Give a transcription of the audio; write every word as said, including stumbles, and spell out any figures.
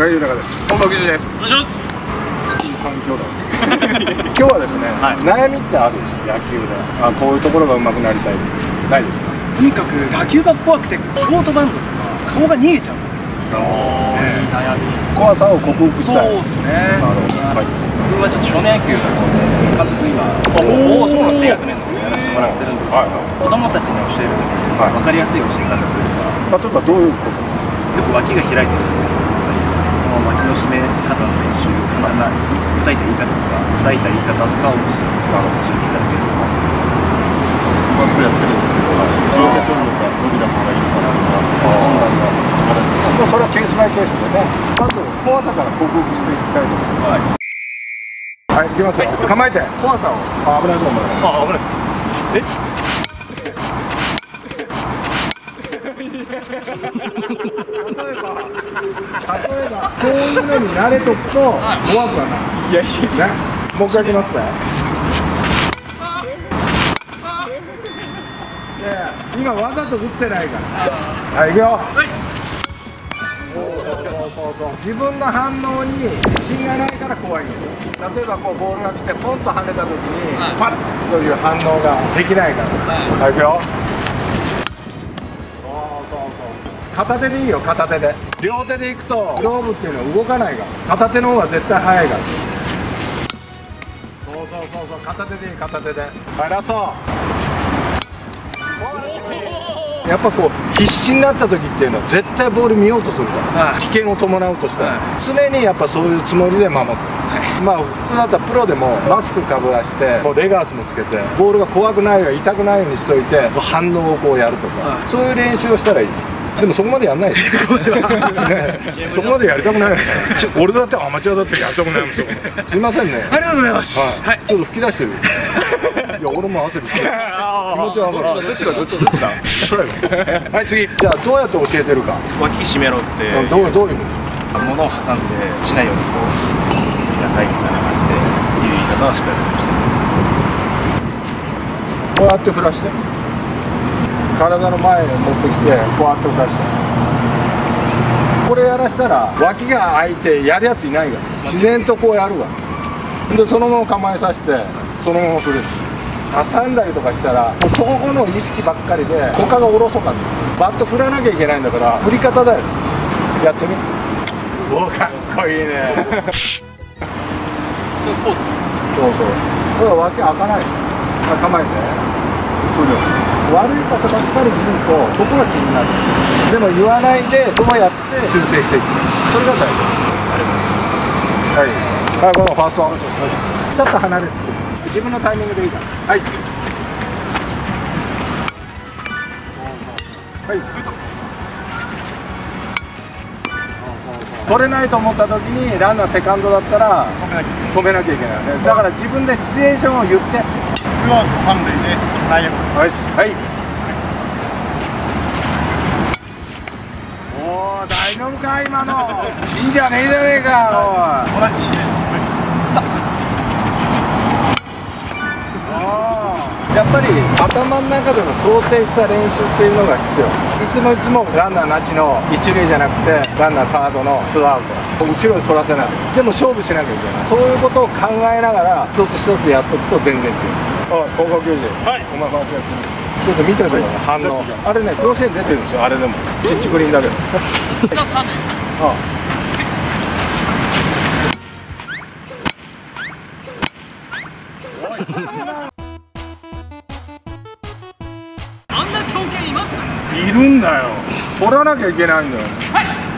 中井豊です。本間貴司です。お願いします。今日はですね、はい、悩みってあるんです野球で。あ、こういうところが上手くなりたいないですか？とにかく打球が怖くてショートバウンドとか顔が逃げちゃう。ああ、いい悩み。怖さを克服したい。そうですね。なるほど。はい。僕はちょっと少年野球の監督今、おお、そうなんですね。低学年のやらせてもらってるんですけど、子供たちに教えるときに分かりやすい教え方というか。例えばどういうこと？よく脇が開いてですね。その脇の締め方の練習、まあ、叩いた言い方とか、叩いた言い方とかを教えていただけると思います。ファーストやってるんですけど、両手取るのか、伸び出すのがいいのかなとか、それはケースバイケースでね、まず怖さから克服していきたいと思います。はい、行きますよ。構えて。怖さを。あ、危ないと思います。あ、危ない。え？例えば、こういうのに慣れとくと怖くはない。いや、いいね。もう一回いきますね。いや、今わざと打ってないから。はい、いくよ。自分の反応に自信がないから怖いんですよ。例えば、こうボールが来てポンと跳ねた時にパッという反応ができないから。はい、いくよ。片手でいいよ、片手で。両手でいくとグローブっていうのは動かないから、片手の方が絶対速いから。そうそうそうそう、片手でいい、片手で。はい、ラスト。やっぱこう必死になった時っていうのは絶対ボール見ようとするから、はい、危険を伴うとしたら、はい、常にやっぱそういうつもりで守って、はい、まあ普通だったらプロでもマスクかぶらしてもうレガースもつけてボールが怖くないよ、痛くないようにしといて反応をこうやるとか、はい、そういう練習をしたらいいです。でもそこまでやんない。そこまでやりたくない。俺だってアマチュアだってやりたくないんですよ。すみませんね。ありがとうございます。はい。ちょっと吹き出してる。いや、俺も汗びっくり。気持ちは分かる。どっちがどっちだ。それ。はい、次。じゃあどうやって教えてるか。脇締めろって。どうどういうこと。物を挟んでしないようにこう見なさいみたいな感じでいう言い方をしたりしてます。こうやって振らして。体の前に持ってきてこうやって浮かして、これやらしたら脇が開いてやるやついないから自然とこうやるわ。でそのまま構えさせてそのまま振る。挟んだりとかしたらそこの意識ばっかりで他がおろそかった。バット振らなきゃいけないんだから振り方だよ。やってみ。おー、かっこいいね。コース。そうそう。だから脇開かない。構えて振る。悪い方ばっかり見るとここが気になる。でも言わないでどうやって修正していく。それが大事。あります。はい。はい、このファースト。ちょっと離れて。自分のタイミングでいいから。はい。はい。取れないと思った時にランナーセカンドだったら止めなきゃいけないね。だから自分でシチュエーションを言って。ツーアウト三塁で内野ゴロ。よし、はい。おお、大丈夫か今の。いいんじゃねえじゃねえか。おい。同じシーン。おお。やっぱり頭の中でも想定した練習っていうのが必要。いつもいつもランナーなしの一塁じゃなくてランナーサードのツーアウト。後ろにそらせない。でも勝負しなきゃいけない。そういうことを考えながら一つ一つやっていくと全然違う。おい、高校球児。はい。お前バスケやってる。ちょっと見てください。反応。あれね、甲子園出てるんですよ。あれでも。ちっちくりんだけど。あ。あんな強肩います？いるんだよ。取らなきゃいけないんだよ。はい。